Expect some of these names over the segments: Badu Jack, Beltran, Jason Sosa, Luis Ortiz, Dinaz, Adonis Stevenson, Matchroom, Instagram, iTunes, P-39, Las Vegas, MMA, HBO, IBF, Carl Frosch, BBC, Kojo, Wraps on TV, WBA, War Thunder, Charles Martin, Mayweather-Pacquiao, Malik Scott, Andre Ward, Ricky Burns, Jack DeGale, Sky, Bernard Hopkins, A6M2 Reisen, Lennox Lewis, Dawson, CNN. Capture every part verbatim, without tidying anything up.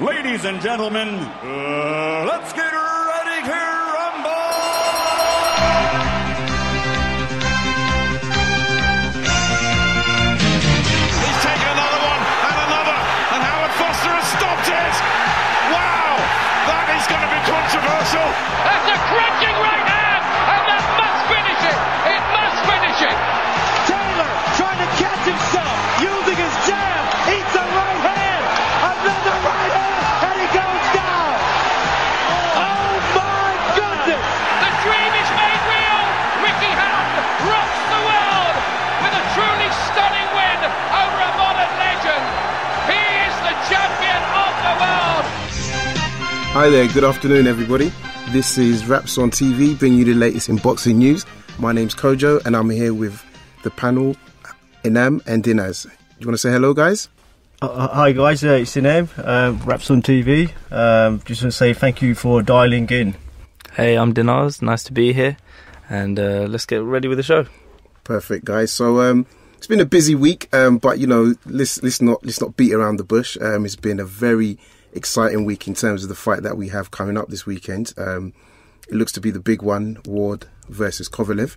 Ladies and gentlemen, uh, let's get ready to rumble! He's taken another one and another, and Howard Foster has stopped it! Wow! That is going to be controversial! That's a crunching right hand, and that must finish it! It must finish it! Taylor trying to catch himself, using his jab, eats a right hand! Another right hand! Over a modern legend, he is the champion of the world. Hi there, good afternoon everybody. This is Wraps on T V, bringing you the latest in boxing news. My name's Kojo and I'm here with the panel, Enam and Dinaz. Do you want to say hello, guys? Uh, hi guys, uh, it's Enam, uh, Wraps on T V. Um, just want to say thank you for dialing in. Hey, I'm Dinaz, nice to be here, and uh, let's get ready with the show. Perfect, guys. So, um, it's been a busy week, um, but you know, let's let's not let's not beat around the bush. Um, it's been a very exciting week in terms of the fight that we have coming up this weekend. Um, it looks to be the big one: Ward versus Kovalev.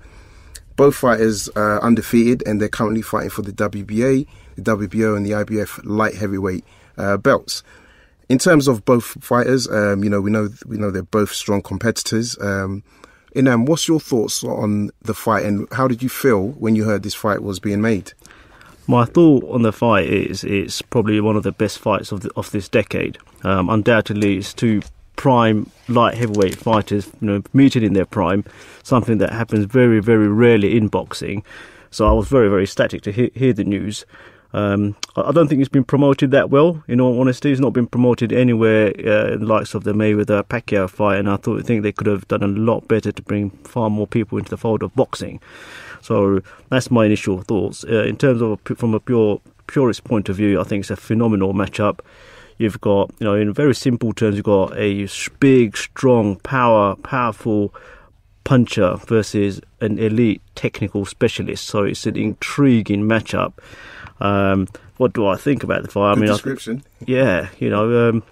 Both fighters are undefeated, and they're currently fighting for the W B A, the W B O, and the I B F light heavyweight uh, belts. In terms of both fighters, um, you know, we know we know they're both strong competitors. Um, Enam, what's your thoughts on the fight and how did you feel when you heard this fight was being made? My thought on the fight is it's probably one of the best fights of, the, of this decade. Um, undoubtedly, it's two prime light heavyweight fighters, you know, meeting in their prime, something that happens very, very rarely in boxing. So I was very, very ecstatic to he hear the news. Um, I don't think it's been promoted that well, in all honesty. It's not been promoted anywhere uh, in the likes of the Mayweather-Pacquiao fight, and I thought, think they could have done a lot better to bring far more people into the fold of boxing. So that's my initial thoughts. Uh, in terms of, from a pure purist point of view, I think it's a phenomenal matchup. You've got, you know, in very simple terms, you've got a big, strong, power, powerful puncher versus an elite technical specialist. So it's an intriguing matchup. Um, what do I think about the fight? Good I mean, description. I yeah, you know, um,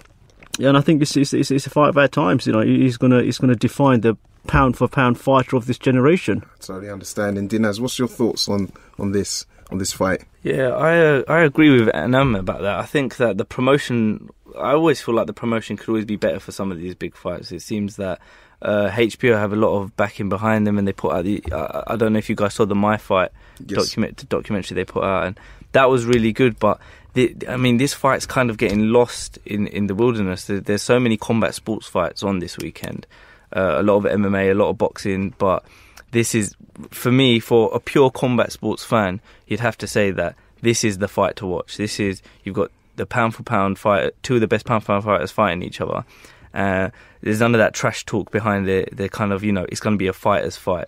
and I think it's, it's it's a fight of our times. You know, he's gonna he's gonna define the pound for pound fighter of this generation. I totally understand. And Dinaz, what's your thoughts on on this on this fight? Yeah, I uh, I agree with Enam about that. I think that the promotion, I always feel like the promotion could always be better for some of these big fights. It seems that uh, H B O have a lot of backing behind them, and they put out the. Uh, I don't know if you guys saw the My Fight yes. document documentary they put out and. That was really good, but the, I mean, this fight's kind of getting lost in, in the wilderness. There, there's so many combat sports fights on this weekend. Uh, a lot of M M A, a lot of boxing, but this is, for me, for a pure combat sports fan, you'd have to say that this is the fight to watch. This is, you've got the pound-for-pound fighter, two of the best pound-for-pound fighters fighting each other. Uh, there's none of that trash talk behind the, the kind of, you know, it's going to be a fighter's fight.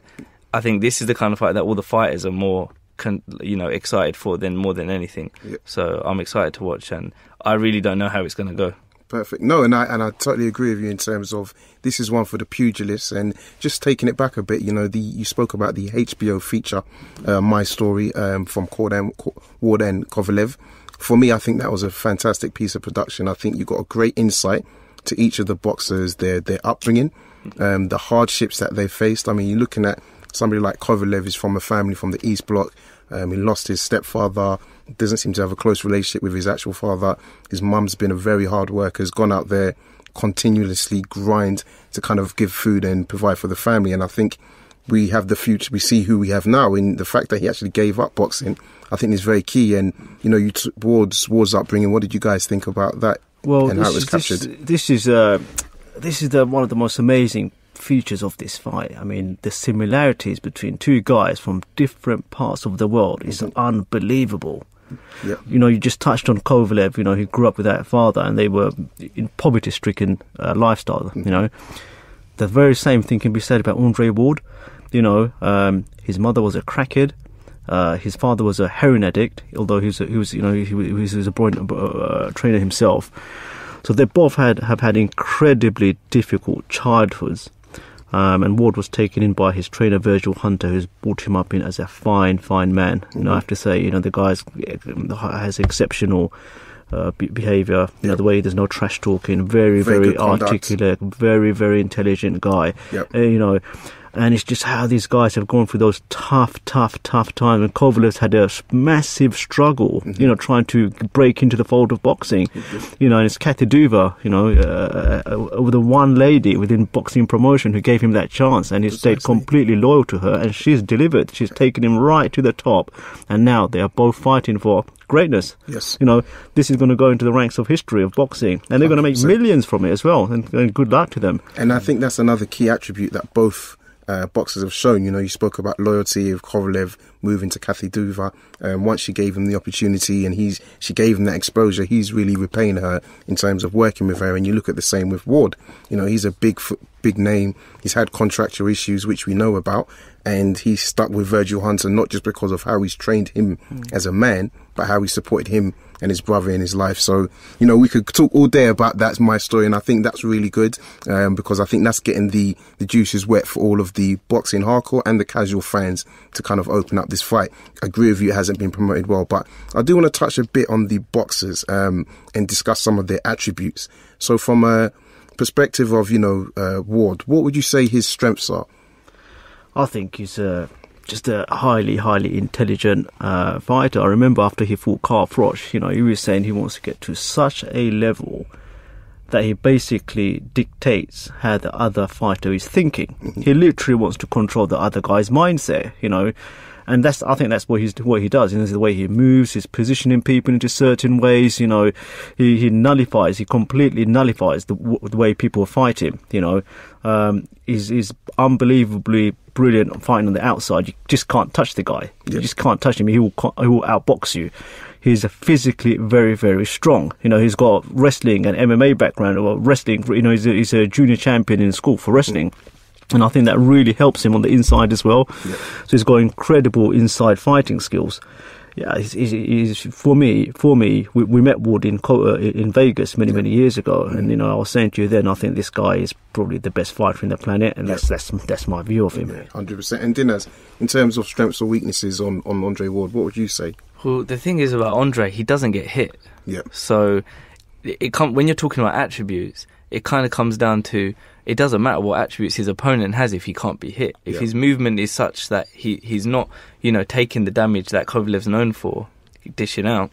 I think this is the kind of fight that all the fighters are more... Con, you know, excited for then more than anything. Yep. So I'm excited to watch, and I really don't know how it's going to go. Perfect. No, and I and I totally agree with you in terms of this is one for the pugilists, and just taking it back a bit. You know, the you spoke about the H B O feature, uh, My Story, um, from Ward and Kovalev. For me, I think that was a fantastic piece of production. I think you got a great insight to each of the boxers, their their upbringing, um, the hardships that they faced. I mean, you're looking at. Somebody like Kovalev is from a family from the East Bloc. Um, he lost his stepfather, doesn't seem to have a close relationship with his actual father. His mum's been a very hard worker, has gone out there, continuously grind to kind of give food and provide for the family. And I think we have the future, we see who we have now. In the fact that he actually gave up boxing, I think is very key. And, you know, you t Ward's, Ward's upbringing, what did you guys think about that well, and how it was captured? This, this is, uh, this is the, one of the most amazing features of this fight. I mean, the similarities between two guys from different parts of the world is mm-hmm. unbelievable. Yeah. You know, you just touched on Kovalev, you know, who grew up without a father and they were in poverty-stricken uh, lifestyle, mm-hmm. you know. The very same thing can be said about Andre Ward. You know, um, his mother was a crackhead, uh, his father was a heroin addict, although he was, a, he was you know, he, he was a brilliant uh, trainer himself. So they both had, have had incredibly difficult childhoods. Um, and Ward was taken in by his trainer Virgil Hunter, who's brought him up in as a fine, fine man. Mm-hmm. You know, I have to say, you know, the guy has exceptional uh, be behaviour, yep. know, the way there's no trash talking, very, very, very articulate, conduct. very, very intelligent guy, yep. uh, you know. And it's just how these guys have gone through those tough, tough, tough times. And Kovalev's had a massive struggle, mm-hmm. you know, trying to break into the fold of boxing. Mm-hmm. You know, and it's Kathy Duva, you know, uh, uh, the one lady within boxing promotion who gave him that chance. And he Precisely. stayed completely loyal to her. And she's delivered. She's taken him right to the top. And now they are both fighting for greatness. Yes. You know, this is going to go into the ranks of history of boxing. And they're one hundred percent. Going to make millions from it as well. And, and good luck to them. And I think that's another key attribute that both... Uh, boxers have shown. You know, you spoke about loyalty of Kovalev moving to Kathy Duva, and um, once she gave him the opportunity and he's she gave him that exposure, he's really repaying her in terms of working with her. And you look at the same with Ward. You know, he's a big big name, he's had contractual issues which we know about, and he's stuck with Virgil Hunter not just because of how he's trained him mm. as a man, but how he supported him and his brother in his life. So, you know, we could talk all day about That's My Story, and I think that's really good, um, because I think that's getting the, the juices wet for all of the boxing hardcore and the casual fans to kind of open up this fight. I agree with you, it hasn't been promoted well, but I do want to touch a bit on the boxers um, and discuss some of their attributes. So from a perspective of, you know, uh, Ward, what would you say his strengths are? I think he's a... just a highly, highly intelligent uh, fighter. I remember after he fought Carl Frosch, you know, he was saying he wants to get to such a level that he basically dictates how the other fighter is thinking. Mm-hmm. He literally wants to control the other guy's mindset, you know. And that's, I think that's what he's, what he does. You know, the way he moves, he's positioning people into certain ways, you know, he, he nullifies, he completely nullifies the, w the way people fight him, you know. Um, he's, he's unbelievably brilliant fighting on the outside. You just can't touch the guy. Yes. You just can't touch him. He will, he will outbox you. He's physically very, very strong. You know, he's got wrestling and M M A background, or wrestling, you know, he's a, he's a junior champion in school for wrestling. Mm. And I think that really helps him on the inside as well. Yeah. So he's got incredible inside fighting skills. Yeah, he's, he's, he's, for me, for me, we, we met Ward in in Vegas many, yeah. many years ago, mm-hmm. and you know I was saying to you then, I think this guy is probably the best fighter in the planet, and yeah. that's that's that's my view of him. Yeah, hundred percent. And Dinaz, in terms of strengths or weaknesses on on Andre Ward, what would you say? Well, the thing is about Andre, he doesn't get hit. Yeah. So it can't, when you're talking about attributes, it kind of comes down to, it doesn't matter what attributes his opponent has if he can't be hit. If yeah. his movement is such that he, he's not, you know, taking the damage that Kovalev's known for, dishing out.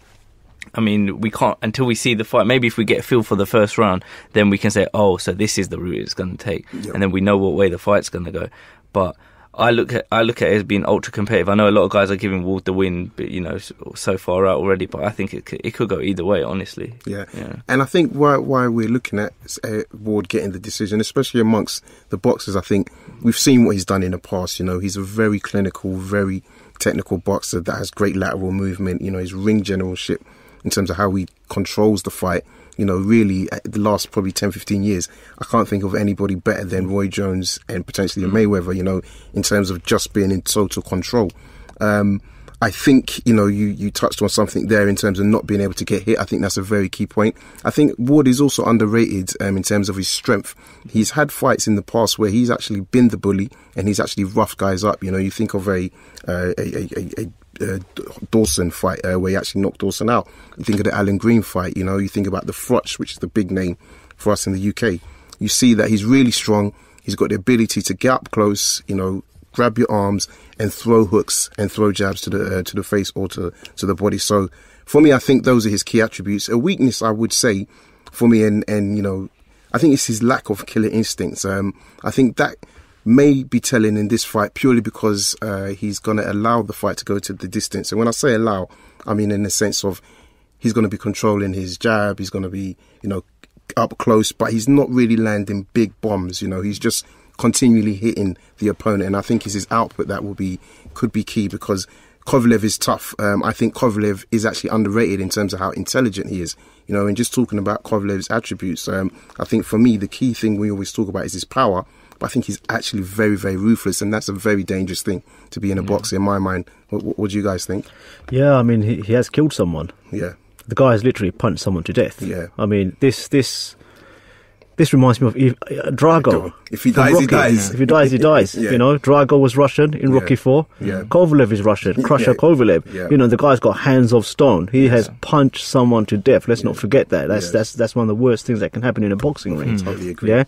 I mean, we can't, until we see the fight, maybe if we get a feel for the first round, then we can say, oh, so this is the route it's going to take. Yeah. And then we know what way the fight's going to go. But I look at I look at it as being ultra competitive. I know a lot of guys are giving Ward the win, but you know, so far out already. But I think it could, it could go either way, honestly. Yeah, yeah. And I think why why we're looking at uh, Ward getting the decision, especially amongst the boxers, I think we've seen what he's done in the past. You know, he's a very clinical, very technical boxer that has great lateral movement. You know, his ring generalship in terms of how he controls the fight. You know, really, the last probably ten, fifteen years, I can't think of anybody better than Roy Jones and potentially mm-hmm. Mayweather, you know, in terms of just being in total control. Um, I think, you know, you, you touched on something there in terms of not being able to get hit. I think that's a very key point. I think Ward is also underrated um, in terms of his strength. He's had fights in the past where he's actually been the bully and he's actually roughed guys up. You know, you think of a, uh, a, a, a Uh, Dawson fight uh, where he actually knocked Dawson out. You think of the Alan Green fight, you know, you think about the Frosch, which is the big name for us in the U K. You see that he's really strong, he's got the ability to get up close, you know, grab your arms and throw hooks and throw jabs to the uh, to the face or to, to the body. So for me, I think those are his key attributes. A weakness, I would say, for me, and, and you know, I think it's his lack of killer instincts. Um, I think that may be telling in this fight purely because uh, he's going to allow the fight to go to the distance. And when I say allow, I mean in the sense of he's going to be controlling his jab, he's going to be, you know, up close, but he's not really landing big bombs, you know, he's just continually hitting the opponent. And I think it's his output that will be, could be key, because Kovalev is tough. Um, I think Kovalev is actually underrated in terms of how intelligent he is. You know, and just talking about Kovalev's attributes, um, I think for me, the key thing we always talk about is his power. But I think he's actually very, very ruthless, and that's a very dangerous thing to be in a yeah. boxer, in my mind. What, what, what do you guys think? Yeah, I mean, he, he has killed someone. Yeah. The guy has literally punched someone to death. Yeah. I mean, this, this, This reminds me of uh, Drago. If he dies, he dies. If he dies, he dies. Yeah. You know, Drago was Russian in yeah. Rocky Four. Yeah. Kovalev is Russian. Crusher yeah. Kovalev. Yeah. You know, the guy's got hands of stone. He has yeah. punched someone to death. Let's yeah. not forget that. That's yes. that's that's one of the worst things that can happen in a boxing ring. Mm. Totally agree. Yeah.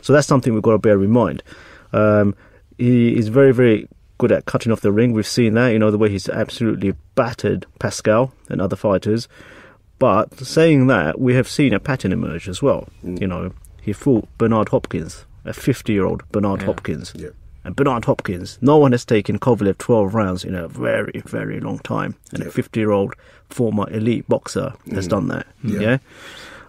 So that's something we've got to bear in mind. Um, he is very, very good at cutting off the ring. We've seen that. You know, the way he's absolutely battered Pacquiao and other fighters. But saying that, we have seen a pattern emerge as well. Mm. You know, he fought Bernard Hopkins, a fifty-year-old Bernard yeah. Hopkins. Yeah. And Bernard Hopkins, no one has taken Kovalev twelve rounds in a very, very long time. And yeah. a fifty-year-old former elite boxer mm. has done that. Yeah. yeah?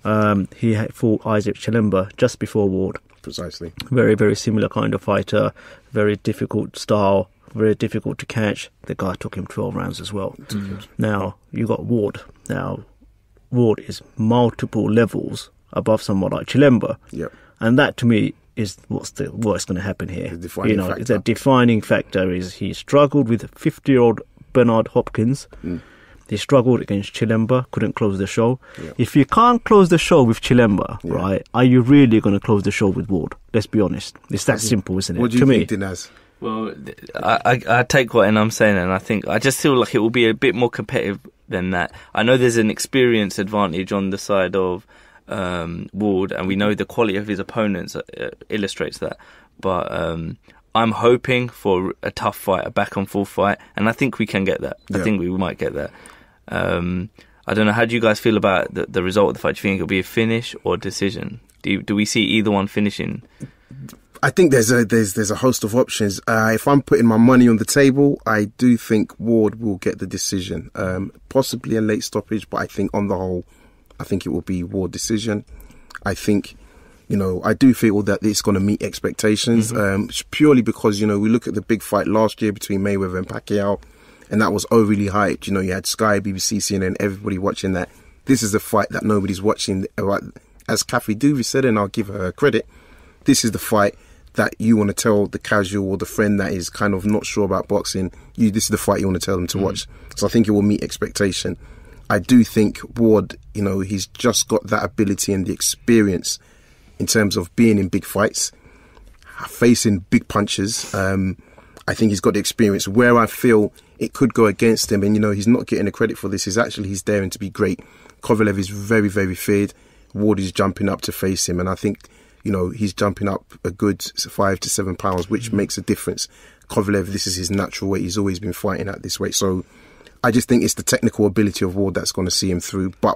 Um, he had fought Isaac Chilemba just before Ward. Precisely. Very, very similar kind of fighter, very difficult style. Very difficult to catch. The guy took him twelve rounds as well. Mm. Now, you got Ward now. Ward is multiple levels above someone like Chilemba. Yep. And that, to me, is what's the what's going to happen here. You know, factor. The defining factor is he struggled with fifty-year-old Bernard Hopkins. Mm. He struggled against Chilemba, couldn't close the show. Yep. If you can't close the show with Chilemba, yeah. right, are you really going to close the show with Ward? Let's be honest. It's that simple, isn't it? What do you to think, me, Dinaz? Well, I, I, I take what Enam's saying, and I think I just feel like it will be a bit more competitive than that. I know there's an experience advantage on the side of um, Ward, and we know the quality of his opponents uh, illustrates that. But um, I'm hoping for a tough fight, a back and forth fight, and I think we can get that. Yeah. I think we might get that. Um, I don't know. How do you guys feel about the, the result of the fight? Do you think it'll be a finish or decision? Do you, do we see either one finishing? I think there's a there's there's a host of options. Uh, if I'm putting my money on the table, I do think Ward will get the decision, um, possibly a late stoppage. But I think on the whole, I think it will be Ward decision. I think, you know, I do feel that it's going to meet expectations, mm-hmm. um, purely because, you know, we look at the big fight last year between Mayweather and Pacquiao, and that was overly hyped. You know, you had Sky, B B C, C N N, everybody watching that. This is a fight that nobody's watching. As Kathy Duvey said, and I'll give her credit, this is the fight that you want to tell the casual or the friend that is kind of not sure about boxing, you this is the fight you want to tell them to mm. watch. So I think it will meet expectation. I do think Ward, you know, he's just got that ability and the experience in terms of being in big fights, facing big punches. Um, I think he's got the experience. Where I feel it could go against him, and, you know, he's not getting the credit for this, is actually he's daring to be great. Kovalev is very, very feared. Ward is jumping up to face him, and I think, you know, he's jumping up a good five to seven pounds, which makes a difference. Kovalev, this is his natural weight. He's always been fighting at this weight. So I just think it's the technical ability of Ward that's going to see him through. But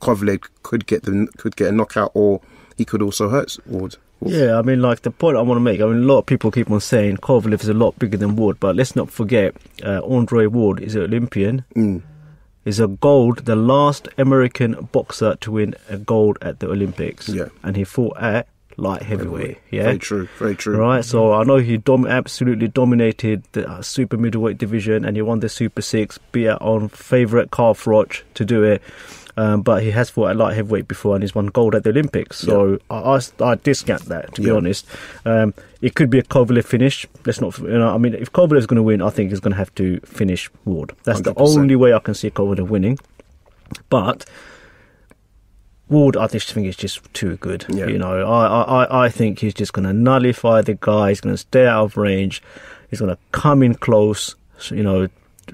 Kovalev could get the, could get a knockout, or he could also hurt Ward. Yeah, I mean, like, the point I want to make, I mean, a lot of people keep on saying Kovalev is a lot bigger than Ward. But let's not forget, uh, Andre Ward is an Olympian. Mm. Is a gold, the last American boxer to win a gold at the Olympics. Yeah. And he fought at light heavyweight, yeah? Very true, very true. Right, so I know he dom absolutely dominated the uh, super middleweight division, and he won the Super Six, beat out on favourite Carl Frosch to do it, um, but he has fought at light heavyweight before, and he's won gold at the Olympics, so yeah. I, I, I discount that, to be yeah. honest. Um, it could be a Kovalev finish. Let's not, you know, I mean, if Kovalev's going to win, I think he's going to have to finish Ward. That's one hundred percent the only way I can see Kovalev winning, but Ward, I just think he's just too good. Yeah. You know, I, I, I think he's just going to nullify the guy. He's going to stay out of range. He's going to come in close. You know,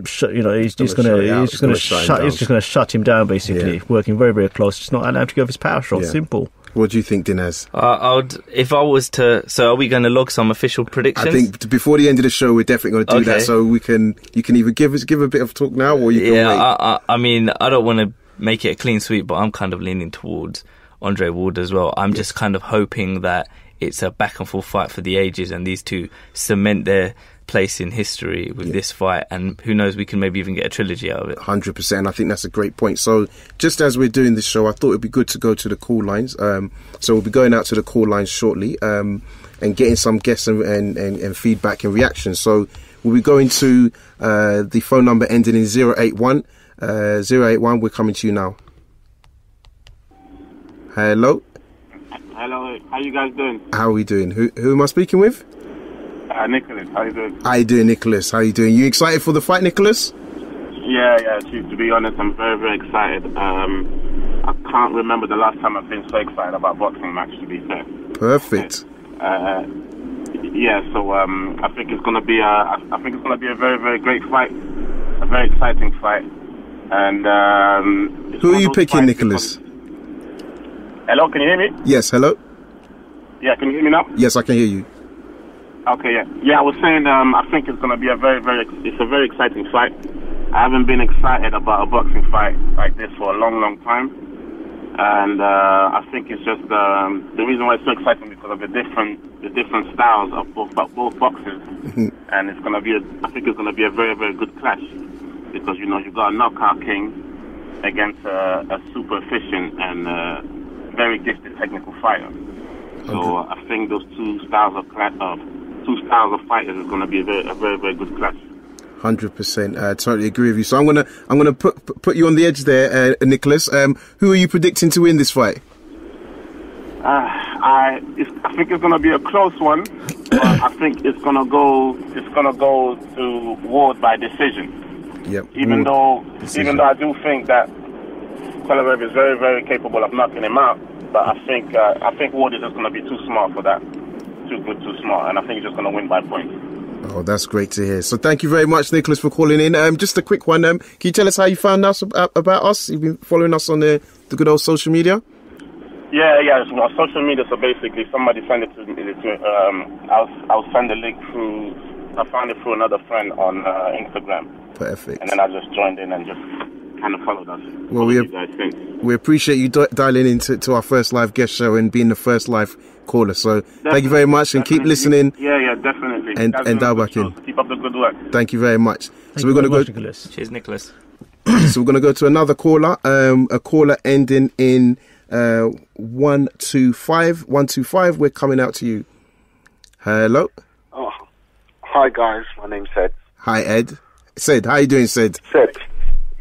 sh you know, he's just going to, he's just going to shut, he's just going to shut him down. Basically, yeah. working very, very close. Just not allowed to give his power shot. Yeah. Simple. What do you think, Dinaz? Uh, I would, if I was to, so are we going to log some official predictions? I think before the end of the show, we're definitely going to do okay. that. So we can, you can either give us give a bit of talk now, or you can yeah. Wait. I, I, I mean, I don't want to make it a clean sweep, but I'm kind of leaning towards Andre Ward as well. I'm yes. just kind of hoping that it's a back and forth fight for the ages, and these two cement their place in history with yeah. this fight, and who knows, we can maybe even get a trilogy out of it. one hundred percent. I think that's a great point. So just as we're doing this show, I thought it'd be good to go to the call lines. Um, so we'll be going out to the call lines shortly, um, and getting some guests and, and, and, and feedback and reactions. So we'll be going to uh, the phone number ending in zero eight one. Uh, zero eight one, we're coming to you now. Hello. Hello, how you guys doing? How are we doing? Who, who am I speaking with? Uh, Nicholas, how you doing? How you doing, Nicholas? How you doing? You excited for the fight, Nicholas? Yeah, yeah, to, to be honest, I'm very, very excited. Um, I can't remember the last time I've been so excited about boxing match, to be fair. Perfect. Uh, yeah, so um, I think it's gonna be a, I think it's gonna be a very, very great fight, a very exciting fight. And um, who are you picking, Nicholas? Hello, can you hear me? Yes, hello. Yeah, can you hear me now? Yes, I can hear you. Okay, yeah, yeah. I was saying, um, I think it's gonna be a very, very, it's a very exciting fight. I haven't been excited about a boxing fight like this for a long, long time, and uh, I think it's just um, the reason why it's so exciting because of the different, the different styles of both, both boxers, mm-hmm. and it's gonna be, a, I think it's gonna be a very, very good clash because you know you've got a knockout king against uh, a super efficient and uh, very gifted technical fighter. Okay. So I think those two styles of clash of two styles of fighters is going to be a very, a very, very good clash. one hundred percent. I totally agree with you. So I'm gonna, I'm gonna put put you on the edge there, uh, Nicholas. Um, who are you predicting to win this fight? Uh, I, it's, I think it's gonna be a close one. I think it's gonna go, it's gonna go to Ward by decision. Yep. Even Ward though, decision. even though I do think that Kovalev is very, very capable of knocking him out, but I think, uh, I think Ward is just gonna be too smart for that. Too good, too smart, and I think he's just gonna win by points. Oh, that's great to hear. So thank you very much, Nicholas, for calling in. Um, just a quick one. Um, can you tell us how you found out about us? You've been following us on the, the good old social media? Yeah, yeah, so on social media. So basically, somebody sent it to me. Um, I'll, I'll send the link through. I found it through another friend on uh, Instagram. Perfect. And then I just joined in and just... kind of followed us. Well, we, we appreciate you di dialing in to, to our first live guest show and being the first live caller. So definitely, thank you very much, and definitely. keep listening. Yeah, yeah, definitely. And That's and dial back in. Keep up the good work. Thank you very much. Thank so we're going to go. Nicholas. Cheers, Nicholas. So we're going to go to another caller. Um, a caller ending in uh, one two five. One two five. We're coming out to you. Hello. Oh, hi guys. My name's Ed. Hi Ed. Said, how you doing, Said? Said.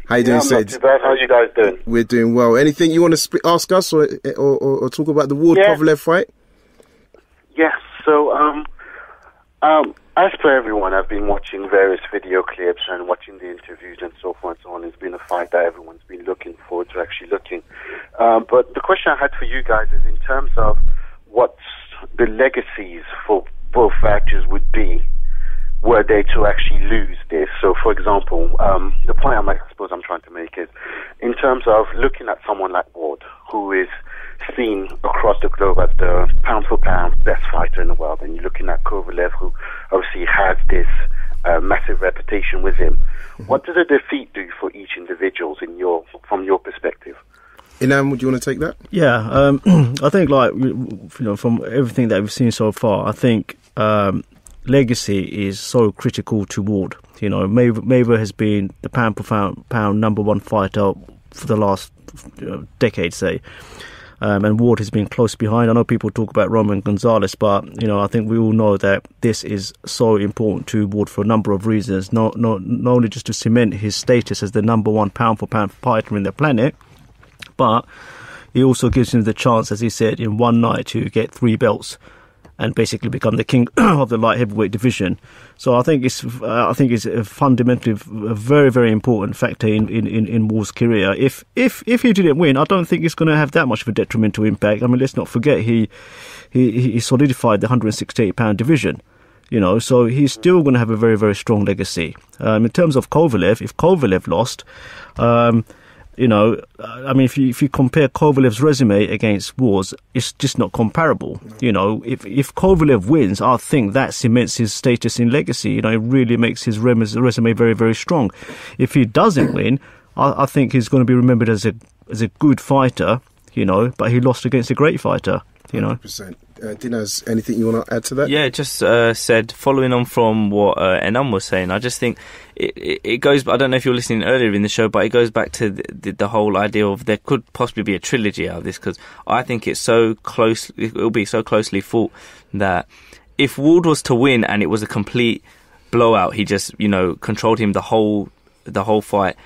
How you doing, Sage? Yeah, how are you guys doing? We're doing well. Anything you want to ask us or or, or, or talk about the Ward Kovalev fight? Yes. Yeah, so, um, um, as per everyone, I've been watching various video clips and watching the interviews and so forth and so on. It's been a fight that everyone's been looking forward to actually looking. Um, but the question I had for you guys is in terms of what the legacies for both actors would be were they to actually lose this. So, for example, um, the point I'm, I suppose I'm trying to make is, in terms of looking at someone like Ward, who is seen across the globe as the pound-for-pound best fighter in the world, and you're looking at Kovalev, who obviously has this uh, massive reputation with him, mm-hmm. what does a defeat do for each individual in your, from your perspective? Enam, would you want to take that? Yeah, um, I think, like, you know, from everything that we've seen so far, I think... Um, legacy is so critical to Ward. You know, Mayweather, Mayweather has been the pound for pound number one fighter for the last you know, decade, say, um, and Ward has been close behind. I know people talk about Roman Gonzalez, but you know, I think we all know that this is so important to Ward for a number of reasons. Not not not only just to cement his status as the number one pound for pound fighter in the planet, but it also gives him the chance, as he said, in one night to get three belts and basically become the king of the light heavyweight division. So I think it's uh, I think it's a fundamentally a very very important factor in in in, in Ward's career. If if if he didn't win, I don't think it's going to have that much of a detrimental impact. I mean, let's not forget he he he solidified the one hundred sixty-eight pound division. You know, so he's still going to have a very very strong legacy. Um, in terms of Kovalev, if Kovalev lost, um, you know, I mean, if you if you compare Kovalev's resume against Ward's, it's just not comparable. You know, if if Kovalev wins, I think that cements his status in legacy. You know, it really makes his resume very very strong. If he doesn't win, I, I think he's going to be remembered as a as a good fighter. You know, but he lost against a great fighter. You know, one hundred percent. Uh, Dinaz, anything you want to add to that? Yeah, just uh, said, following on from what uh, Enam was saying, I just think it, it, it goes, I don't know if you were listening earlier in the show, but it goes back to the, the, the whole idea of there could possibly be a trilogy out of this, because I think it's so close, it'll be so closely fought that if Ward was to win and it was a complete blowout, he just, you know, controlled him the whole, the whole fight,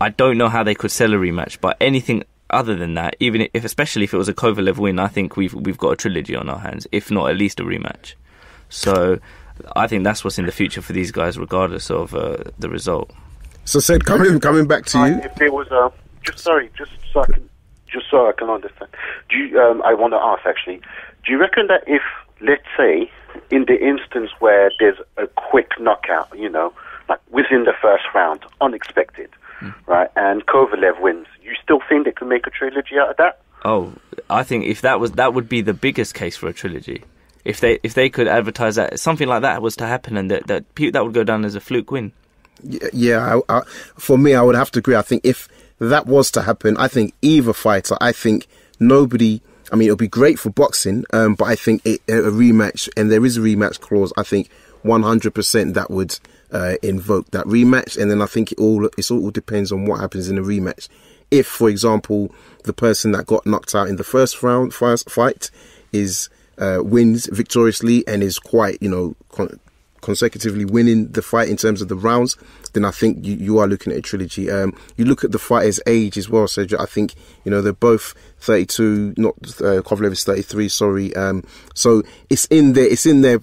I don't know how they could sell a rematch, but anything other than that, even if, especially if it was a Kovalev win, I think we've we've got a trilogy on our hands, if not at least a rematch. So I think that's what's in the future for these guys, regardless of uh, the result. So, said coming coming back to you. If it was a, just sorry, just so I can just so I can understand, do you, um, I want to ask actually, do you reckon that if, let's say, in the instance where there's a quick knockout, you know, like within the first round, unexpected, mm. right, and Kovalev wins, you still think they can make a trilogy out of that? Oh, I think if that was that would be the biggest case for a trilogy. If they if they could advertise that something like that was to happen, and that that that would go down as a fluke win. Yeah, I, I, for me, I would have to agree. I think if that was to happen, I think either fighter, I think nobody. I mean, it would be great for boxing, um, but I think it, a rematch, and there is a rematch clause. I think one hundred percent that would uh, invoke that rematch, and then I think it all it all depends on what happens in the rematch. If, for example, the person that got knocked out in the first round first fight is uh, wins victoriously and is quite, you know, con consecutively winning the fight in terms of the rounds, then I think you, you are looking at a trilogy. Um, you look at the fighter's age as well, Sergey. I think, you know, they're both thirty-two, not uh, Kovalev is thirty-three, sorry. Um, so it's in their, it's in their,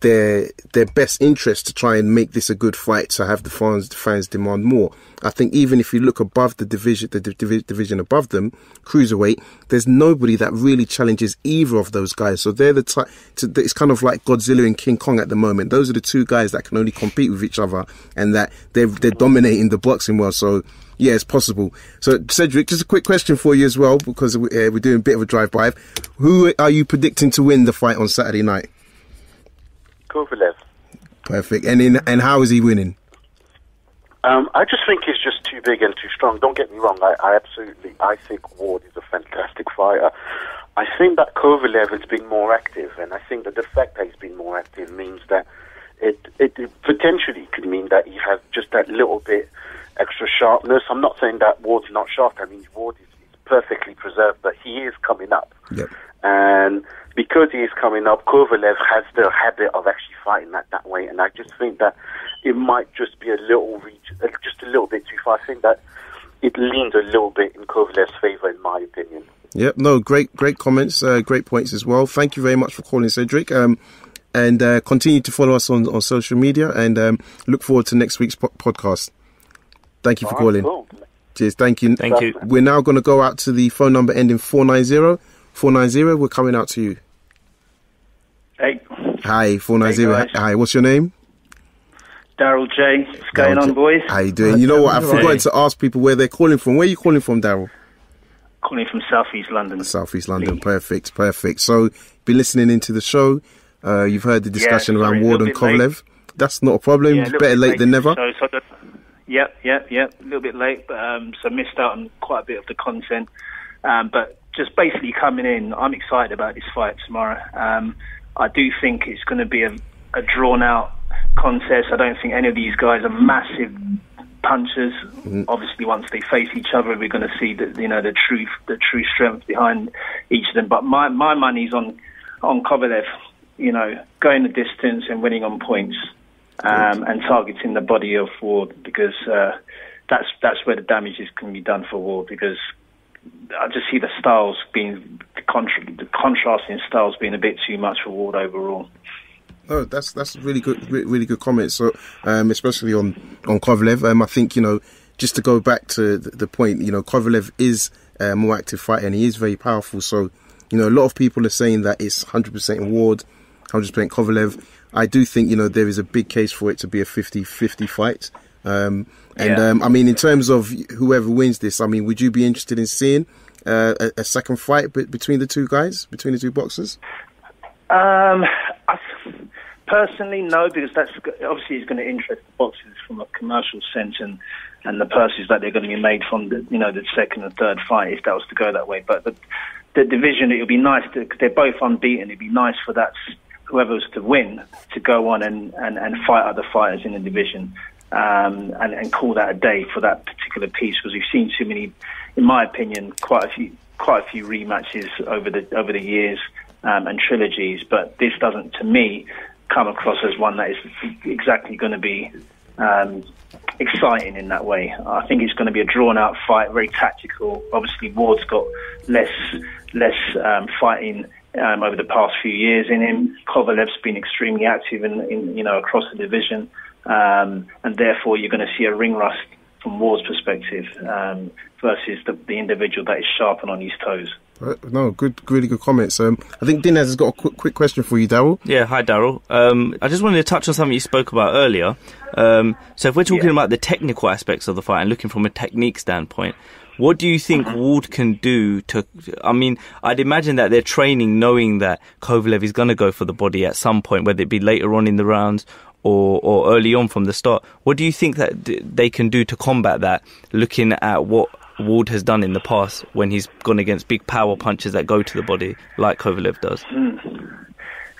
their, their best interest to try and make this a good fight, to have the fans, the fans demand more. I think even if you look above the division, the div division above them, cruiserweight, there's nobody that really challenges either of those guys. So they're the type. It's kind of like Godzilla and King Kong at the moment. Those are the two guys that can only compete with each other, and that they're they're dominating the boxing world. So yeah, it's possible. So Cedric, just a quick question for you as well, because we're doing a bit of a drive-by. Who are you predicting to win the fight on Saturday night? Kovalev. Perfect. And in and how is he winning? Um, I just think he's just too big and too strong. Don't get me wrong. I, I absolutely, I think Ward is a fantastic fighter. I think that Kovalev has been more active, and I think that the fact that he's been more active means that it, it, it potentially could mean that he has just that little bit extra sharpness. I'm not saying that Ward's not sharp. I mean, Ward is, is perfectly preserved, but he is coming up. Yep. And because he is coming up, Kovalev has the habit of actually fighting that that way, and I just think that it might just be a little reach, just a little bit too far. I think that it leans a little bit in Kovalev's favour, in my opinion. Yep, no, great, great comments, uh, great points as well. Thank you very much for calling, Cedric, um, and uh, continue to follow us on, on social media, and um, look forward to next week's po podcast. Thank you for All calling. Cool. Cheers, thank you. Thank you. We're now going to go out to the phone number ending four ninety. four ninety, we're coming out to you. Hey. Hi, four ninety. Hey, hi, what's your name? Daryl J. What's going on, boys? How you doing? You know what, I've forgotten to ask people where they're calling from. Where are you calling from, Daryl? Calling from South East London. South East London, perfect, perfect. So, been listening into the show. Uh, you've heard the discussion yeah, around Ward and Kovalev. Late. That's not a problem. Yeah, a better late, late than never. So, so that, yep, yep, yep. A little bit late, but um, so missed out on quite a bit of the content. Um, but just basically coming in, I'm excited about this fight tomorrow. Um, I do think it's going to be a, a drawn-out contest. I don't think any of these guys are massive punchers. Mm. Obviously, once they face each other, we're going to see the, you know, the true the true strength behind each of them. But my my money's on on Kovalev, you know, going the distance and winning on points, um, and targeting the body of Ward, because uh, that's that's where the damage is going to be done for Ward, because I just see the styles being the, contra the contrasting styles being a bit too much for Ward overall. Oh, that's that's really good, really good comment. So, um, especially on on Kovalev, um, I think, you know, just to go back to the, the point, you know, Kovalev is a more active fighter and he is very powerful. So, you know, a lot of people are saying that it's one hundred percent Ward, one hundred percent Kovalev. I do think, you know, there is a big case for it to be a fifty fifty fight. Um, and yeah. um, I mean, in terms of whoever wins this, I mean, would you be interested in seeing uh, a, a second fight be between the two guys, between the two boxers? Um, I, personally, no, because that's obviously it's going to interest the boxers from a commercial sense, and and the purses that they're going to be made from the, you know, the second and third fight, if that was to go that way. But the, the division, it would be nice to, they're both unbeaten. It'd be nice for that whoever's to win to go on and and and fight other fighters in the division. Um, and, and call that a day for that particular piece, because we've seen too many, in my opinion, quite a few, quite a few rematches over the over the years, um, and trilogies. But this doesn't, to me, come across as one that is exactly going to be um, exciting in that way. I think it's going to be a drawn-out fight, very tactical. Obviously, Ward's got less less um, fighting um, over the past few years in him. Kovalev's been extremely active in, in you know across the division. Um, and therefore you're going to see a ring rust from Ward's perspective um, versus the, the individual that is sharp and on his toes. Right. No, good, really good comments. Um, I think Dinaz has got a quick, quick question for you, Daryl. Yeah, hi, Daryl. Um, I just wanted to touch on something you spoke about earlier. Um, so if we're talking yeah. about the technical aspects of the fight and looking from a technique standpoint, what do you think Ward can do to... I mean, I'd imagine that they're training knowing that Kovalev is going to go for the body at some point, whether it be later on in the rounds or, or early on from the start. What do you think that d they can do to combat that, looking at what Ward has done in the past when he's gone against big power punches that go to the body like Kovalev does? Mm.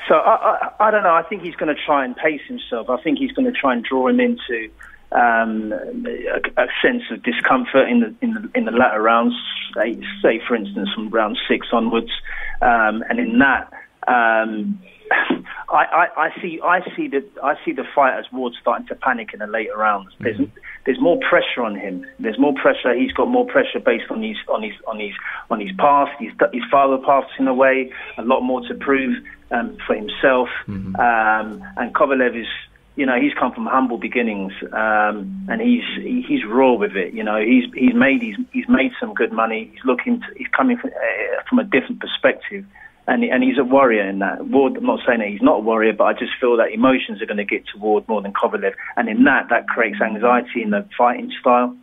So, I, I, I don't know. I think he's going to try and pace himself. I think he's going to try and draw him into... Um, a, a sense of discomfort in the in the, in the latter rounds, say, say for instance from round six onwards, um, and in that, um, I, I, I see I see the I see the fight as Ward starting to panic in the later rounds. There's there's more pressure on him. There's more pressure. He's got more pressure based on his on his on his on his past, his his father past in a way. A lot more to prove um, for himself, mm-hmm. um, and Kovalev is. You know, he's come from humble beginnings, um, and he's he's raw with it. You know, he's he's made he's he's made some good money. He's looking, to, he's coming from, uh, from a different perspective, and and he's a warrior in that. Ward, I'm not saying that he's not a warrior, but I just feel that emotions are going to get to Ward more than Kovalev, and in that, that creates anxiety in the fighting style.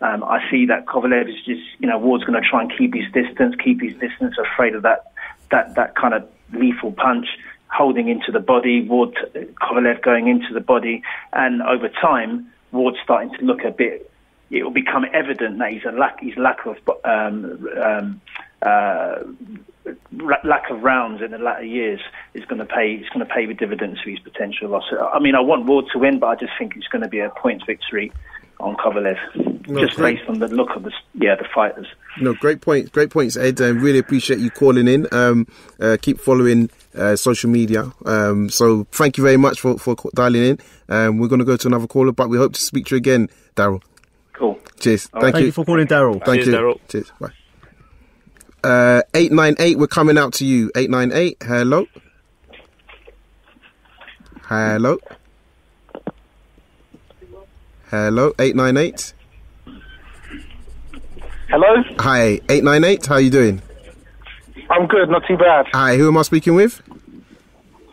Um, I see that Kovalev is just, you know, Ward's going to try and keep his distance, keep his distance, afraid of that that that kind of lethal punch. Holding into the body, Ward, Kovalev going into the body, and over time, Ward's starting to look a bit. It will become evident that he's a lack, his lack of um, um, uh, lack of rounds in the latter years is going to pay. It's going to pay with dividends for his potential loss. I mean, I want Ward to win, but I just think it's going to be a points victory on Kovalev, no, just great. based on the look of the yeah the fighters. No, great points, great points, Ed. I really appreciate you calling in. Um, uh, keep following. Uh, social media. Um, so thank you very much for, for dialing in. Um, we're going to go to another caller, but we hope to speak to you again, Daryl. Cool. Cheers. Thank, right. you. Thank you for calling, Daryl. Thank Cheers, you. Daryl. Cheers. Bye. Uh, eight nine eight, we're coming out to you. eight nine eight, hello. Hello. Hello, eight nine eight. Hello. Hi, eight nine eight, how are you doing? I'm good, not too bad. Hi, who am I speaking with?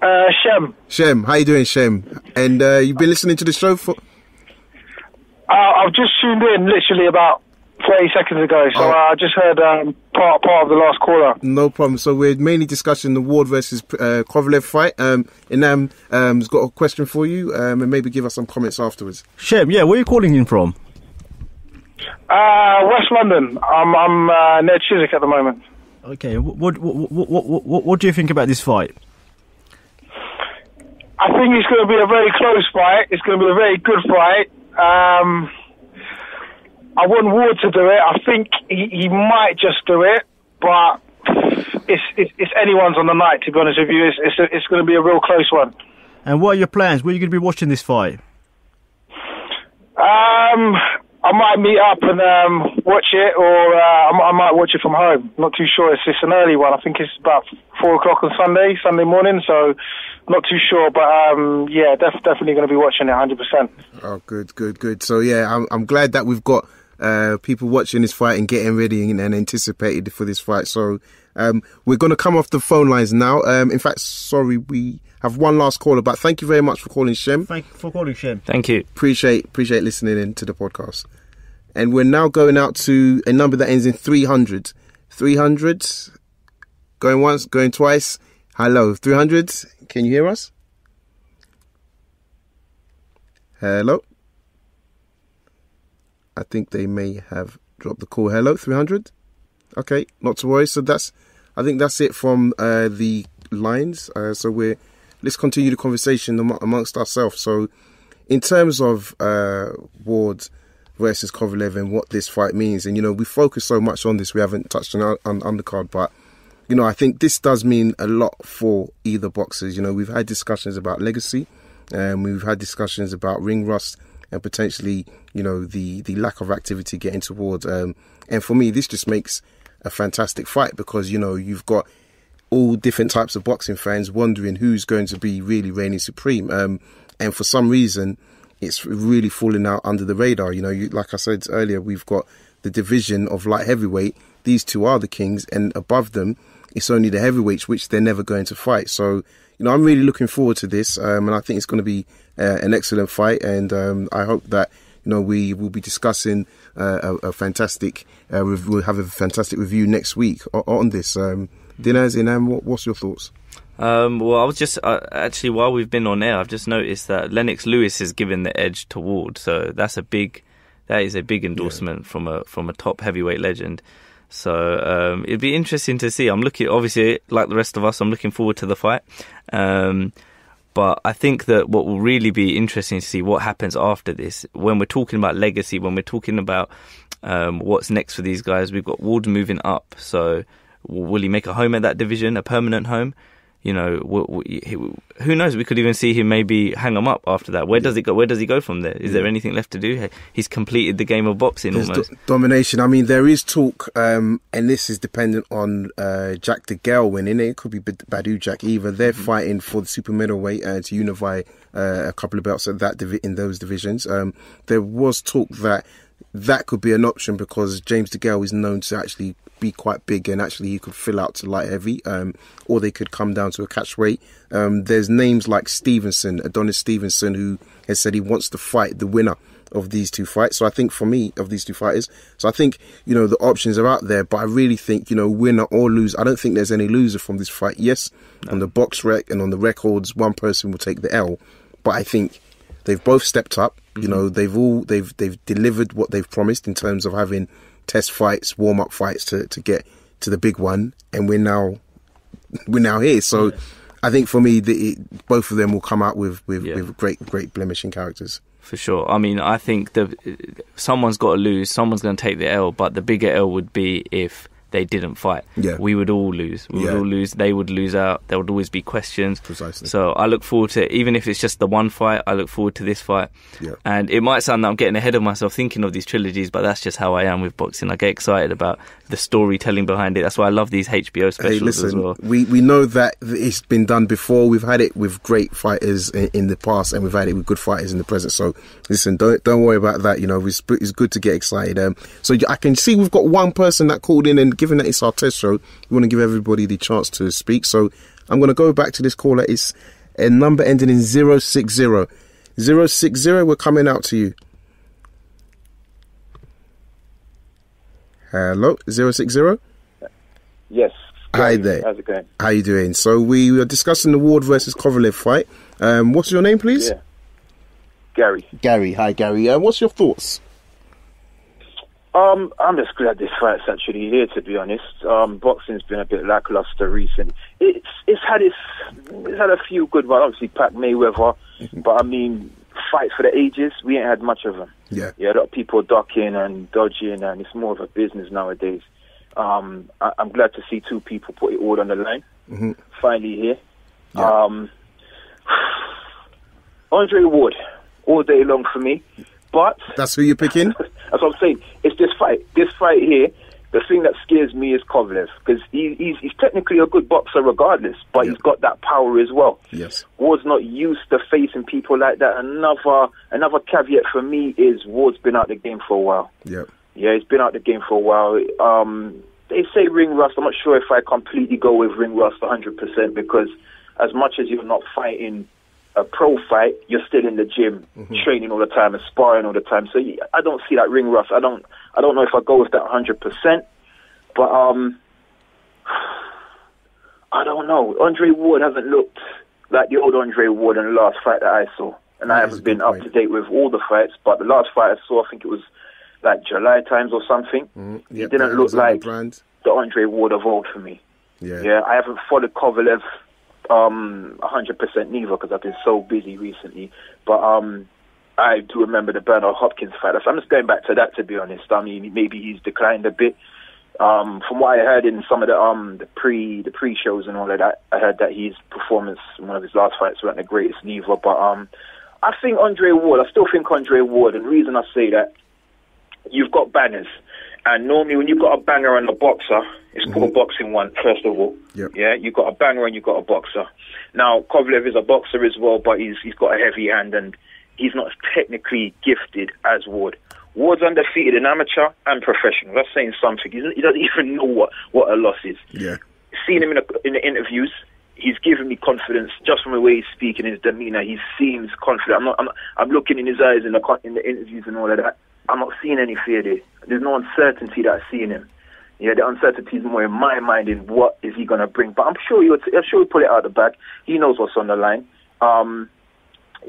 Uh, Shem. Shem, how you doing, Shem? And uh, you've been listening to the show for... Uh, I've just tuned in literally about thirty seconds ago, so oh. uh, I just heard um, part part of the last caller. No problem. So we're mainly discussing the Ward versus uh, Kovalev fight. Um, Enam um, has got a question for you, um, and maybe give us some comments afterwards. Shem, yeah, where are you calling in from? Uh, West London. I'm, I'm uh, near Chiswick at the moment. Okay, what, what what what what do you think about this fight? I think it's going to be a very close fight. It's going to be a very good fight. Um, I want Ward to do it. I think he, he might just do it, but it's, it's it's anyone's on the night. To be honest with you, it's it's, a, it's going to be a real close one. And what are your plans? Where are you going to be watching this fight? Um. I might meet up and um, watch it, or uh, I might watch it from home. Not too sure. It's, it's an early one. I think it's about four o'clock on Sunday, Sunday morning. So, not too sure, but um, yeah, def definitely going to be watching it, one hundred percent. Oh, good, good, good. So yeah, I'm, I'm glad that we've got uh, people watching this fight and getting ready and, and anticipated for this fight. So um, we're going to come off the phone lines now. Um, in fact, sorry, we have one last caller, but thank you very much for calling, Shem. Thank you for calling, Shem. Thank you. Appreciate appreciate listening in to the podcast. And we're now going out to a number that ends in three hundred. three hundred. Going once, going twice. Hello, three hundred. Can you hear us? Hello. I think they may have dropped the call. Hello, three hundred. Okay, not to worry. So that's, I think that's it from uh, the lines. Uh, so we're, let's continue the conversation am amongst ourselves. So in terms of uh, Ward versus Kovalev and what this fight means, and you know, we focus so much on this, we haven't touched on, on undercard, but you know, I think this does mean a lot for either boxers. You know, we've had discussions about legacy, and um, we've had discussions about ring rust and potentially, you know, the the lack of activity getting towards. Um, and for me, this just makes a fantastic fight because you know you've got all different types of boxing fans wondering who's going to be really reigning supreme. Um, and for some reason, it's really falling out under the radar. You know, you, like I said earlier, we've got the division of light heavyweight. These two are the kings, and above them, it's only the heavyweights, which they're never going to fight. So, you know, I'm really looking forward to this, um, and I think it's going to be uh, an excellent fight. And um, I hope that, you know, we will be discussing uh, a, a fantastic, uh, we'll have a fantastic review next week on, on this. Um, Dinaz, Enam, what, what's your thoughts? Um, well, I was just uh, actually, while we've been on air, I've just noticed that Lennox Lewis has given the edge to Ward, so that's a big, that is a big endorsement yeah. from a from a top heavyweight legend. So um, it'd be interesting to see. I'm looking, obviously, like the rest of us, I'm looking forward to the fight. Um, but I think that what will really be interesting to see what happens after this, when we're talking about legacy, when we're talking about um, what's next for these guys. We've got Ward moving up, so will he make a home at that division, a permanent home? You know, who knows? We could even see him maybe hang him up after that. Where does it go? Where does he go from there? Is yeah. there anything left to do? He's completed the game of boxing. There's almost do domination. I mean, there is talk, um, and this is dependent on uh, Jack DeGale winning. It could be Badu Jack either. They're mm-hmm. fighting for the super middleweight uh, to unify uh, a couple of belts at that divi in those divisions. Um, there was talk that that could be an option because James DeGale is known to actually be quite big, and actually he could fill out to light heavy, um, or they could come down to a catch weight. Um, there's names like Stevenson, Adonis Stevenson, who has said he wants to fight the winner of these two fights. So I think for me, of these two fighters, so I think, you know, the options are out there, but I really think, you know, winner or lose, I don't think there's any loser from this fight. Yes, no. on the box rec and on the records, one person will take the L, but I think they've both stepped up. Mm-hmm. You know, they've all, they've, they've delivered what they've promised in terms of having test fights, warm up fights to, to get to the big one, and we're now we're now here. So yeah. I think for me, the, it, both of them will come out with with, yeah. with great great blemishing characters for sure. I mean, I think the someone's got to lose, someone's going to take the L, but the bigger L would be if they didn't fight. Yeah, we would all lose. We yeah. would all lose. They would lose out. There would always be questions. Precisely. So I look forward to it. Even if it's just the one fight, I look forward to this fight. Yeah. And it might sound that I'm getting ahead of myself thinking of these trilogies, but that's just how I am with boxing. I get excited about the storytelling behind it. That's why I love these H B O specials hey, listen, as well. We we know that it's been done before. We've had it with great fighters in, in the past, and we've had it with good fighters in the present. So listen, don't don't worry about that. You know, it's, it's good to get excited. Um, so I can see we've got one person that called in, and given that it's our test show, we want to give everybody the chance to speak. So I'm going to go back to this caller. It's a number ending in zero six zero. zero six zero, we're coming out to you. Hello, zero six zero? Yes. Hi there. How's it going? How you doing? So we were discussing the Ward versus Kovalev fight. Um, what's your name, please? Yeah. Gary. Gary. Hi, Gary. Uh, what's your thoughts? Um, I'm just glad this fight's actually here, to be honest. Um, boxing's been a bit lackluster recently. It's it's had its it's had a few good ones. Obviously, Pac Mayweather, but I mean, fight for the ages. We ain't had much of them. Yeah, yeah. A lot of people ducking and dodging, and it's more of a business nowadays. Um, I, I'm glad to see two people put it all on the line. Mm-hmm. Finally here. Yeah. Um, Andre Ward, all day long for me. But that's who you're picking? That's what I'm saying. It's this fight. This fight here, the thing that scares me is Kovalev. Because he, he's, he's technically a good boxer regardless, but yep. he's got that power as well. Yes. Ward's not used to facing people like that. Another another caveat for me is Ward's been out the game for a while. Yeah. Yeah, he's been out the game for a while. Um, they say ring rust. I'm not sure if I completely go with ring rust one hundred percent because as much as you're not fighting a pro fight, you're still in the gym, mm-hmm. training all the time and sparring all the time. So I don't see that ring rust. I don't. I don't know if I go with that one hundred percent, but um, I don't know. Andre Ward hasn't looked like the old Andre Ward in the last fight that I saw, and that I haven't been up to date with all the fights. But the last fight I saw, I think it was like July times or something. Mm-hmm. Yep, he didn't look like brand. the Andre Ward of old for me. Yeah, yeah. I haven't followed Kovalev um one hundred percent neither because I've been so busy recently, but um I do remember the Bernard Hopkins fight, so I'm just going back to that, to be honest. I mean, maybe he's declined a bit. Um from what I heard in some of the um the pre the pre-shows and all of that, I heard that his performance in one of his last fights weren't the greatest neither, but um I think Andre Ward, I still think Andre Ward, and the reason I say that, you've got banners. And normally when you've got a banger and a boxer, it's mm-hmm. called boxing one, first of all. Yep. Yeah, you've got a banger and you've got a boxer. Now, Kovalev is a boxer as well, but he's he's got a heavy hand and he's not as technically gifted as Ward. Ward's undefeated in amateur and professional. That's saying something. He doesn't, he doesn't even know what, what a loss is. Yeah. Seeing him in, a, in the interviews, he's giving me confidence just from the way he's speaking, his demeanour. He seems confident. I'm, not, I'm, I'm looking in his eyes in the, in the interviews and all of that. I'm not seeing any fear there. There's no uncertainty that I see in him. Yeah, the uncertainty is more in my mind in what is he going to bring. But I'm sure he'll, I'm sure he'll pull it out of the bag. He knows what's on the line. Um,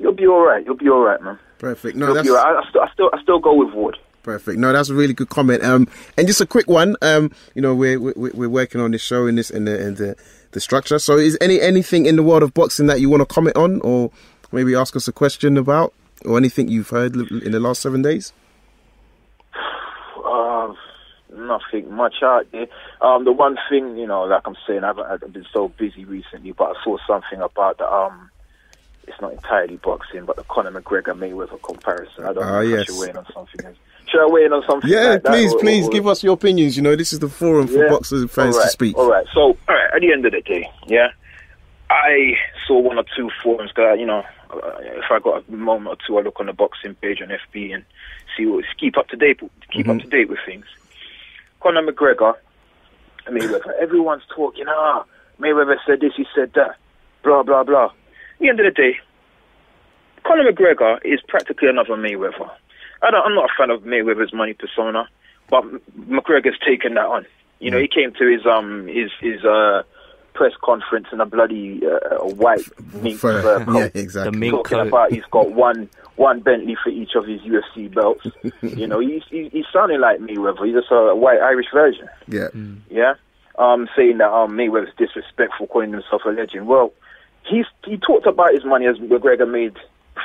you'll be all right. You'll be all right, man. Perfect. No, that's... Right. I, I, still, I, still, I still go with Ward. Perfect. No, that's a really good comment. Um, and just a quick one. Um, you know, we're we're, we're working on this show in this and the and the, the structure. So, is any anything in the world of boxing that you want to comment on, or maybe ask us a question about, or anything you've heard in the last seven days? Um, nothing much out there. Um, the one thing, you know, like I'm saying, I've, I've been so busy recently, but I saw something about the um. It's not entirely boxing, but the Conor McGregor Mayweather comparison. I don't know uh, yes. Should I weigh in on something else? Should I weigh in on something? Yeah, like please, that? Or, please or, or, give us your opinions. You know, this is the forum for yeah. boxers and fans all right, to speak. All right. So, all right. At the end of the day, yeah, I saw one or two forums that you know, if I got a moment or two, I look on the boxing page on F B and see what keep up to date, keep mm-hmm. up to date with things. Conor McGregor, I mean, everyone's talking. Ah, Mayweather said this, he said that, blah blah blah. At the end of the day, Conor McGregor is practically another Mayweather. I don't, I'm not a fan of Mayweather's money persona, but McGregor's taken that on. You know, he came to his um his his uh press conference in a bloody uh, white mink fur coat, yeah, exactly. talking about he's got one one Bentley for each of his U F C belts. You know, he's he, he's sounding like Mayweather. He's just a white Irish version. Yeah, mm. yeah. Um, saying that um Mayweather's disrespectful, calling himself a legend. Well. He's, he talked about his money as McGregor made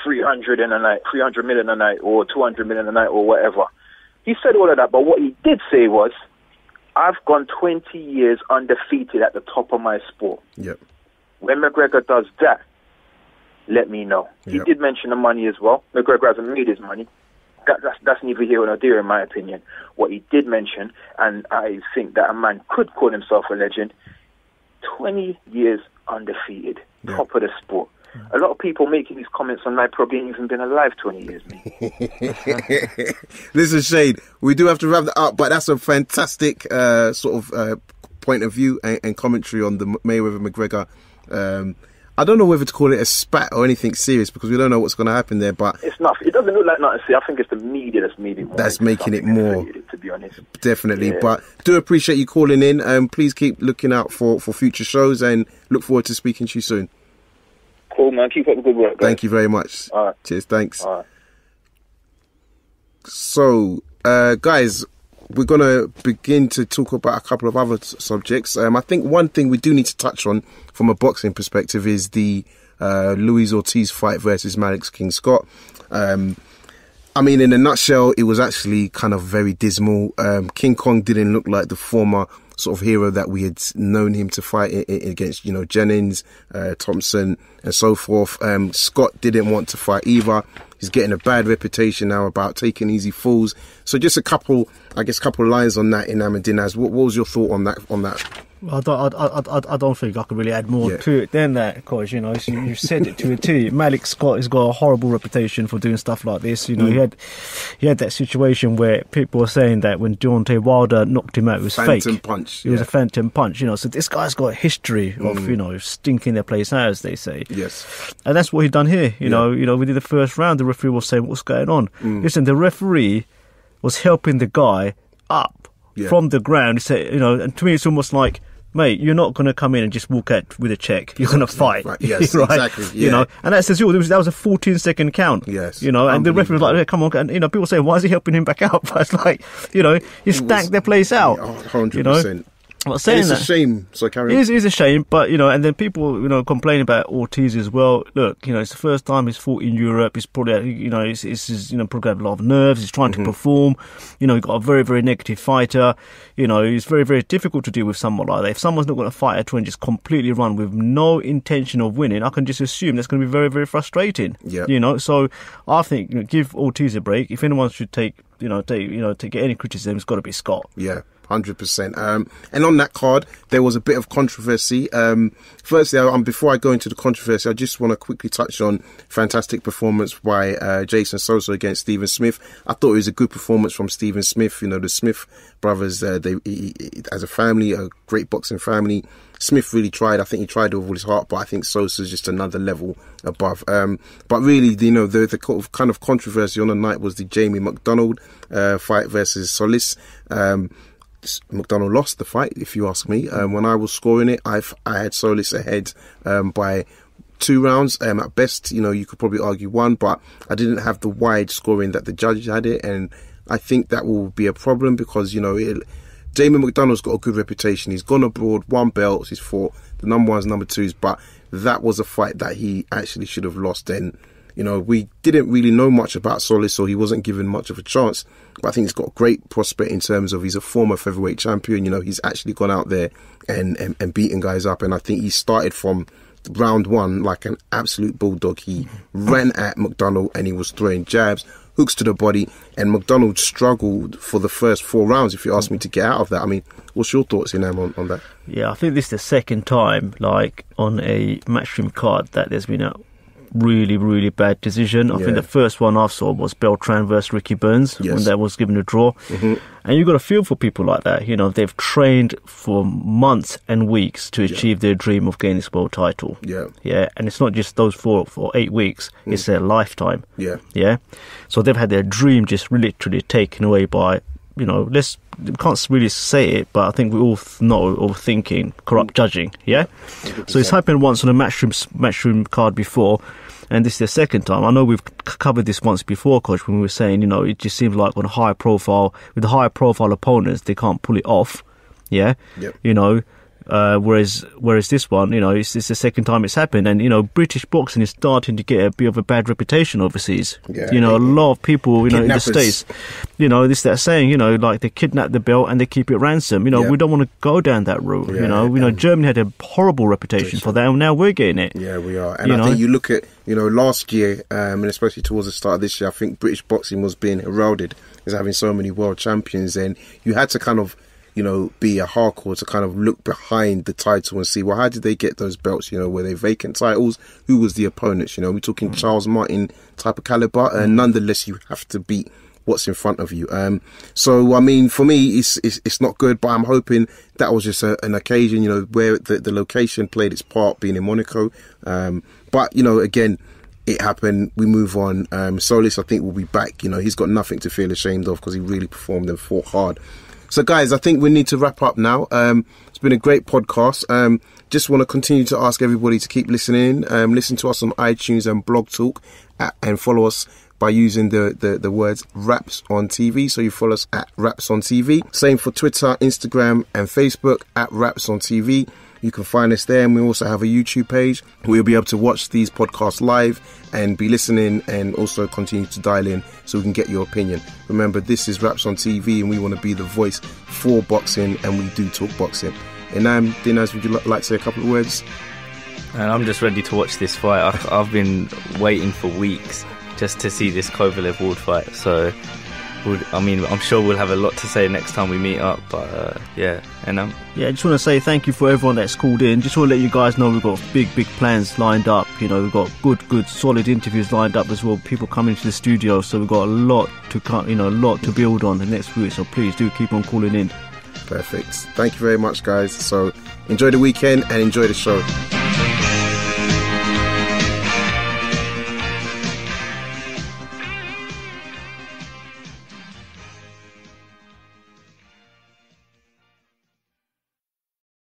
three hundred in a night, three hundred million a night, or two hundred million a night, or whatever. He said all of that, but what he did say was, I've gone twenty years undefeated at the top of my sport. Yep. When McGregor does that, let me know. Yep. He did mention the money as well. McGregor hasn't made his money. That, that's, that's neither here nor there, in my opinion. What he did mention, and I think that a man could call himself a legend, twenty years undefeated. Yeah. Top of the sport. A lot of people making these comments online probably ain't even been alive twenty years, mate. Listen, Shane, we do have to wrap that up, but that's a fantastic uh, sort of uh, point of view and, and commentary on the Mayweather-McGregor. Um, I don't know whether to call it a spat or anything serious because we don't know what's going to happen there. But it's not. It doesn't look like nothing serious. I think it's the media that's making it more. That's making it more. To be honest, definitely. Yeah. But do appreciate you calling in, and um, please keep looking out for for future shows, and look forward to speaking to you soon. Cool, man. Keep up the good work, guys. Thank you very much. All right. Cheers. Thanks. All right. So, uh, guys, we're going to begin to talk about a couple of other subjects. Um, I think one thing we do need to touch on from a boxing perspective is the uh, Luis Ortiz fight versus Malik Scott. Um, I mean, in a nutshell, it was actually kind of very dismal. Um, King Kong didn't look like the former sort of hero that we had known him to fight against, you know, Jennings, uh, Thompson and so forth. Um, Scott didn't want to fight either. He's getting a bad reputation now about taking easy falls. So just a couple, I guess, couple of lines on that, Enam and Dinaz. What, what was your thought on that? On that? I don't, I, I, I don't think I could really add more yeah. to it than that, because, you know, you said it to it too. Malik Scott has got a horrible reputation for doing stuff like this. You know, mm. he had he had that situation where people were saying that when Deontay Wilder knocked him out, it was phantom fake. Phantom punch. It yeah. was a phantom punch, you know. So this guy's got a history of, mm. you know, stinking their place out, as they say. Yes. And that's what he'd done here. You yeah. know, you know, we did the first round, the referee was saying, what's going on? Mm. Listen, the referee was helping the guy up yeah. from the ground. He said, you know, and to me it's almost like, mate, you're not going to come in and just walk out with a check. You're going to fight. Right. Yes, right? Exactly. Yeah. You know, and that says, oh, that was a fourteen second count. Yes. You know, and the referee was like, hey, come on. And, you know, people say, why is he helping him back out? But it's like, you know, he stacked their place out. one hundred percent. You know? I'm not saying it's that. a shame. So carry on. It is, it is a shame, but, you know, and then people, you know, complain about Ortiz as well. Look, you know, it's the first time he's fought in Europe. He's probably, you know, he's, he's you know, probably got a lot of nerves. He's trying mm-hmm. to perform. You know, he's got a very, very negative fighter. You know, it's very, very difficult to deal with someone like that. If someone's not going to fight at all and just completely run with no intention of winning, I can just assume that's going to be very, very frustrating. Yeah. You know, so I think, you know, give Ortiz a break. If anyone should take, you know, take, you know, to get any criticism, it's got to be Scott. Yeah. one hundred percent. Um, and on that card, there was a bit of controversy. Um, firstly, um, before I go into the controversy, I just want to quickly touch on fantastic performance by uh, Jason Sosa against Stephen Smith. I thought it was a good performance from Stephen Smith. You know, the Smith brothers, uh, they he, he, as a family, a great boxing family. Smith really tried. I think he tried with all his heart, but I think Sosa's just another level above. Um, but really, you know, the, the kind of controversy on the night was the Jamie McDonnell uh, fight versus Solis. Um, McDonnell lost the fight, if you ask me. Um, when I was scoring it, I've, I had Solis ahead um, by two rounds. Um, at best, you know, you could probably argue one, but I didn't have the wide scoring that the judges had it, and I think that will be a problem because, you know, it... Jamie McDonnell's got a good reputation. He's gone abroad, won belts, he's fought the number ones, number twos, but that was a fight that he actually should have lost. And, you know, we didn't really know much about Solis, so he wasn't given much of a chance. But I think he's got a great prospect in terms of he's a former featherweight champion. You know, he's actually gone out there and, and, and beaten guys up. And I think he started from round one like an absolute bulldog. He ran at McDonnell and he was throwing jabs, hooks to the body, and McDonnell struggled for the first four rounds, if you ask me, to get out of that. I mean, what's your thoughts, Enam, on, on that? Yeah, I think this is the second time, like, on a Matchroom card that there's been a really, really bad decision. I yeah. think the first one I saw was Beltran versus Ricky Burns, yes. when that was given a draw. Mm-hmm. And you've got to feel for people like that. You know, they've trained for months and weeks to achieve yeah. their dream of gaining this world title. Yeah. Yeah. And it's not just those four or eight weeks. Mm. It's their lifetime. Yeah. Yeah. So they've had their dream just literally taken away by, you know, let's, we can't really say it, but I think we all know or thinking corrupt judging. Yeah. one hundred percent. So it's happened once on a Matchroom, Matchroom card before. And this is the second time. I know we've covered this once before, Coach, when we were saying, you know, it just seems like on a high profile, with the high profile opponents, they can't pull it off. Yeah. Yep. You know, uh, whereas whereas this one, you know, it's, it's the second time it's happened. And, you know, British boxing is starting to get a bit of a bad reputation overseas. Yeah, you know, yeah. a lot of people, you know, Kidnappers. In the States, you know, this, that saying, you know, like they kidnap the belt and they keep it ransom. You know, yeah. we don't want to go down that route. Yeah, you know, you know, Germany had a horrible reputation for that, and now we're getting it. Yeah, we are. And you I know? think you look at... You know, last year, um, and especially towards the start of this year, I think British boxing was being heralded as having so many world champions, and you had to kind of, you know, be a hardcore to kind of look behind the title and see, well, how did they get those belts? You know, were they vacant titles? Who was the opponents? You know, we're talking Charles Martin type of caliber, and nonetheless, you have to beat what's in front of you. Um, so, I mean, for me, it's, it's it's not good, but I'm hoping that was just a, an occasion, you know, where the, the location played its part, being in Monaco. Um, but, you know, again, it happened. We move on. Um, Solis, I think, will be back. You know, he's got nothing to feel ashamed of because he really performed and fought hard. So, guys, I think we need to wrap up now. Um, it's been a great podcast. Um, just want to continue to ask everybody to keep listening. Um, listen to us on iTunes and Blog Talk at, and follow us by using the, the, the words Wraps on T V. So you follow us at Wraps on T V. Same for Twitter, Instagram and Facebook at Wraps on T V. You can find us there, and we also have a YouTube page where you'll be able to watch these podcasts live and be listening, and also continue to dial in so we can get your opinion. Remember, this is Wraps on T V, and we want to be the voice for boxing, and we do talk boxing. Enam, Dinaz, would you like to say a couple of words? And I'm just ready to watch this fight. I've, I've been waiting for weeks just to see this Kovalev Ward fight. So, we'll, I mean, I'm sure we'll have a lot to say next time we meet up. But uh, yeah, and um, yeah, I just want to say thank you for everyone that's called in. Just want to let you guys know we've got big, big plans lined up. You know, we've got good, good, solid interviews lined up as well. People coming to the studio, so we've got a lot to come. You know, a lot to build on the next week. So please do keep on calling in. Perfect. Thank you very much, guys. So enjoy the weekend and enjoy the show.